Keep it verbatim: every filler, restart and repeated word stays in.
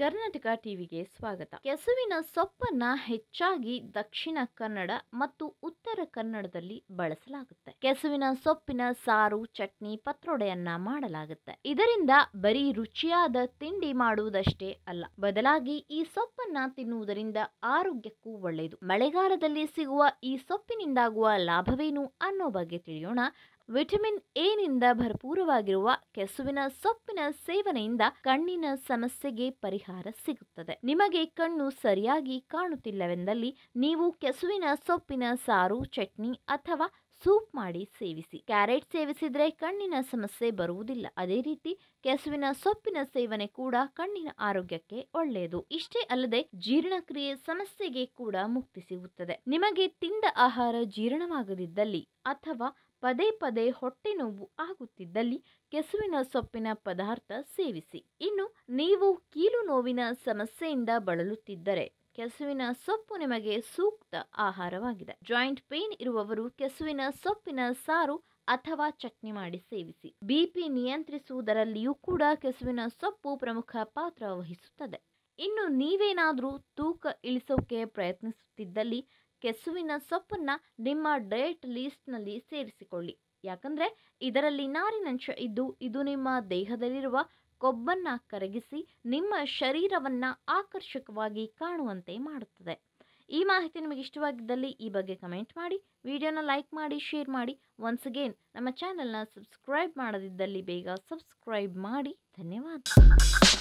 ಕರ್ನಾಟಕ ಟಿವಿಗೆ ಸ್ವಾಗತ. ಕೆಸುವಿನ ಸೊಪ್ಪನ್ನ ಹೆಚ್ಚಾಗಿ ದಕ್ಷಿಣ ಕನ್ನಡ ಮತ್ತು ಉತ್ತರ ಕನ್ನಡದಲ್ಲಿ ಬಳಸಲಾಗುತ್ತೆ. ಕೆಸುವಿನ ಸೊಪ್ಪಿನ ಸಾರು, ಚಟ್ನಿ, ಪತ್ರೊಡೆಯನ್ನ ಮಾಡಲಾಗುತ್ತೆ. ಇದರಿಂದ ಬರೀ ರುಚಿಯಾದ ತಿಂಡಿ ಮಾಡುವುದಷ್ಟೇ ಅಲ್ಲ, ಬದಲಾಗಿ ಈ ಸೊಪ್ಪನ್ನ ತಿನ್ನುವುದರಿಂದ ಆರೋಗ್ಯಕ್ಕೂ ಒಳ್ಳೆಯದು. ಮಳೆಗಾಲದಲ್ಲಿ ಸಿಗುವ ಈ ಸೊಪ್ಪಿನಿಂದಾಗುವ ಲಾಭವೇನು ಅನ್ನೋ ಬಗ್ಗೆ ತಿಳಿಯೋಣ. ವಿಟಮಿನ್ ಎ ನಿಂದ ಭರಪೂರವಾಗಿರುವ ಕೆಸುವಿನ ಸೊಪ್ಪಿನ ಸೇವನೆಯಿಂದ ಕಣ್ಣಿನ ಸಮಸ್ಯೆಗೆ ಪರಿಹಾರ ಸಿಗುತ್ತದೆ. ನಿಮಗೆ ಕಣ್ಣು ಸರಿಯಾಗಿ ಕಾಣುತ್ತಿಲ್ಲವೆಂದಲ್ಲಿ ನೀವು ಕೆಸುವಿನ ಸೊಪ್ಪಿನ ಸಾರು, ಚಟ್ನಿ ಅಥವಾ ಸೂಪ್ ಮಾಡಿ ಸೇವಿಸಿ. ಕ್ಯಾರೆಟ್ ಸೇವಿಸಿದರೆ ಕಣ್ಣಿನ ಸಮಸ್ಯೆ ಬರುವುದಿಲ್ಲ. ಅದೇ ರೀತಿ ಕೆಸುವಿನ ಸೊಪ್ಪಿನ ಸೇವನೆ ಕೂಡ ಕಣ್ಣಿನ ಆರೋಗ್ಯಕ್ಕೆ ಒಳ್ಳೆಯದು. ಇಷ್ಟೇ ಅಲ್ಲದೆ ಜೀರ್ಣಕ್ರಿಯೆ ಸಮಸ್ಯೆಗೆ ಕೂಡ ಮುಕ್ತಿ ಸಿಗುತ್ತದೆ. ನಿಮಗೆ ತಿಂದ ಆಹಾರ ಜೀರ್ಣವಾಗದಿದ್ದಲ್ಲಿ ಅಥವಾ ಪದೇ ಪದೇ ಹೊಟ್ಟೆ ನೋವು ಆಗುತ್ತಿದ್ದಲ್ಲಿ ಕೆಸುವಿನ ಸೊಪ್ಪಿನ ಪದಾರ್ಥ ಸೇವಿಸಿ. ಇನ್ನು ನೀವು ಕೀಲು ನೋವಿನ ಸಮಸ್ಯೆಯಿಂದ ಬಳಲುತ್ತಿದ್ದರೆ ಕೆಸುವಿನ ಸೊಪ್ಪು ನಿಮಗೆ ಸೂಕ್ತ ಆಹಾರವಾಗಿದೆ. ಜಾಯಿಂಟ್ ಪೇನ್ ಇರುವವರು ಕೆಸುವಿನ ಸೊಪ್ಪಿನ ಸಾರು ಅಥವಾ ಚಟ್ನಿ ಮಾಡಿ ಸೇವಿಸಿ. ಬಿಪಿ ನಿಯಂತ್ರಿಸುವುದರಲ್ಲಿಯೂ ಕೂಡ ಕೆಸುವಿನ ಸೊಪ್ಪು ಪ್ರಮುಖ ಪಾತ್ರ ವಹಿಸುತ್ತದೆ. ಇನ್ನು ನೀವೇನಾದರೂ ತೂಕ ಇಳಿಸೋಕೆ ಪ್ರಯತ್ನಿಸುತ್ತಿದ್ದಲ್ಲಿ ಕೆಸುವಿನ ಸೊಪ್ಪನ್ನ ನಿಮ್ಮ ಡಯಟ್ ಲಿಸ್ಟ್ನಲ್ಲಿ ಸೇರಿಸಿಕೊಳ್ಳಿ. ಯಾಕಂದ್ರೆ ಇದರಲ್ಲಿ ನಾರಿನಂಶ ಇದ್ದು ಇದು ನಿಮ್ಮ ದೇಹದಲ್ಲಿರುವ ಕೊಬ್ಬನ್ನ ಕರಗಿಸಿ ನಿಮ್ಮ ಶರೀರವನ್ನ ಆಕರ್ಷಕವಾಗಿ ಕಾಣುವಂತೆ ಮಾಡುತ್ತದೆ. ಈ ಮಾಹಿತಿ ನಿಮಗೆ ಇಷ್ಟವಾಗಿದ್ದಲ್ಲಿ ಈ ಬಗ್ಗೆ ಕಮೆಂಟ್ ಮಾಡಿ, ವಿಡಿಯೋನ ಲೈಕ್ ಮಾಡಿ, ಶೇರ್ ಮಾಡಿ. ಒನ್ಸ್ ಅಗೇನ್, ನಮ್ಮ ಚಾನೆಲ್ನ ಸಬ್ಸ್ಕ್ರೈಬ್ ಮಾಡದಿದ್ದಲ್ಲಿ ಬೇಗ ಸಬ್ಸ್ಕ್ರೈಬ್ ಮಾಡಿ. ಧನ್ಯವಾದ.